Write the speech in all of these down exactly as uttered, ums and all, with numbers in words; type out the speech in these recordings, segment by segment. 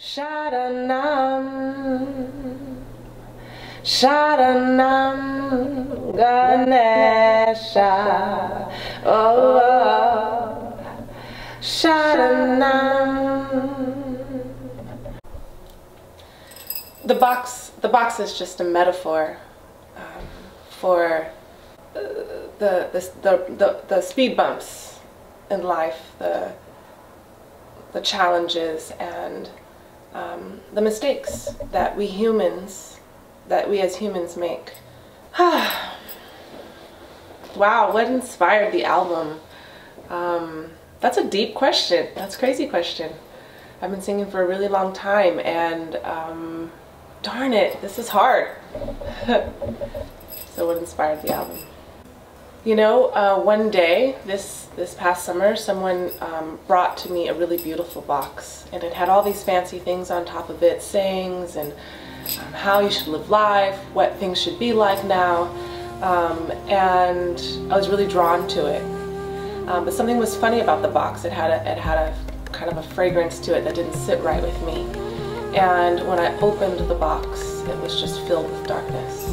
Sharanam, Sharanam, Ganesha, oh, oh. Sharanam. The box, the box is just a metaphor um, for uh, the, the, the, the, the speed bumps in life, the, the challenges and Um, the mistakes that we humans, that we as humans make. Wow, what inspired the album? Um, that's a deep question. That's a crazy question. I've been singing for a really long time and um, darn it, this is hard. So what inspired the album? You know, uh, one day, this, this past summer, someone um, brought to me a really beautiful box, and it had all these fancy things on top of it, sayings and um, how you should live life, what things should be like now, um, and I was really drawn to it. Um, but something was funny about the box. It had, a, it had a kind of a fragrance to it that didn't sit right with me, and when I opened the box, it was just filled with darkness.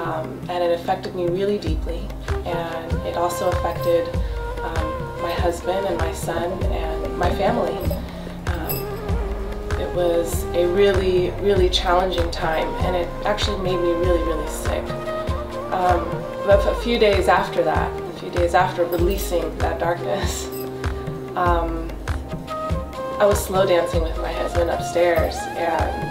Um, and it affected me really deeply, and it also affected um, my husband and my son and my family. Um, it was a really, really challenging time, and it actually made me really, really sick. Um, but a few days after that, a few days after releasing that darkness, um, I was slow dancing with my husband upstairs, and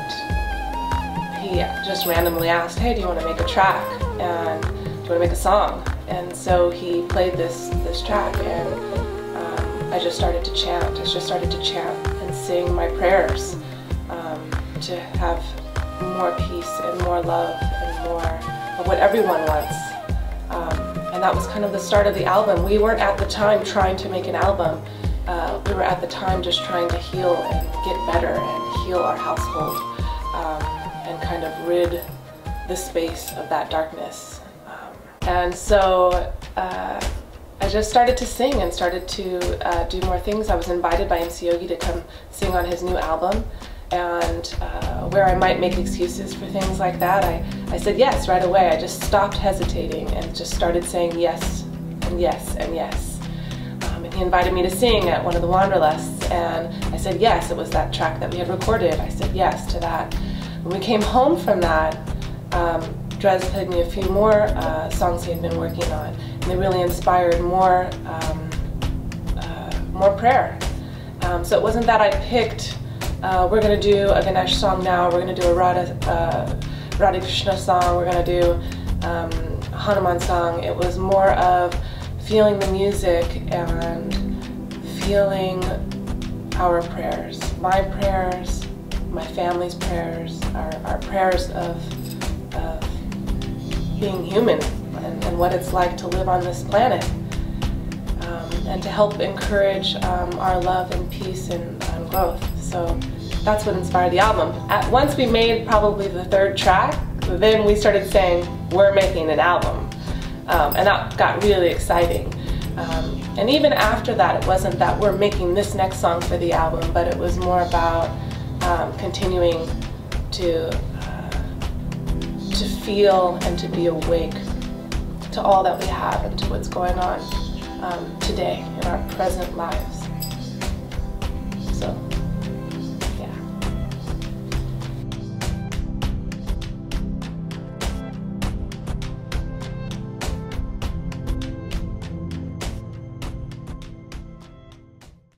he just randomly asked, hey, do you want to make a track? And do you want to make a song? And so he played this, this track, and um, I just started to chant. I just started to chant and sing my prayers um, to have more peace and more love and more of what everyone wants. Um, and that was kind of the start of the album. We weren't at the time trying to make an album. Uh, we were at the time just trying to heal and get better and heal our household. Um, and kind of rid the space of that darkness. Um, and so uh, I just started to sing and started to uh, do more things. I was invited by M C Yogi to come sing on his new album, and uh, where I might make excuses for things like that, I, I said yes right away. I just stopped hesitating and just started saying yes and yes and yes. Um, and he invited me to sing at one of the Wanderlusts, and I said yes. It was that track that we had recorded. I said yes to that. When we came home from that, um, Drez played me a few more uh, songs he had been working on, and they really inspired more, um, uh, more prayer. Um, so it wasn't that I picked, uh, we're going to do a Ganesha song now, we're going to do a Radha, uh, Radhikrishna song, we're going to do um, a Hanuman song. It was more of feeling the music and feeling our prayers, my prayers, my family's prayers, our, our prayers of, of being human and, and what it's like to live on this planet, um, and to help encourage um, our love and peace and um, growth. So that's what inspired the album. At, once we made probably the third track, then we started saying, we're making an album. Um, and that got really exciting. Um, and even after that, it wasn't that we're making this next song for the album, but it was more about Um, continuing to uh, to feel and to be awake to all that we have and to what's going on um, today in our present lives.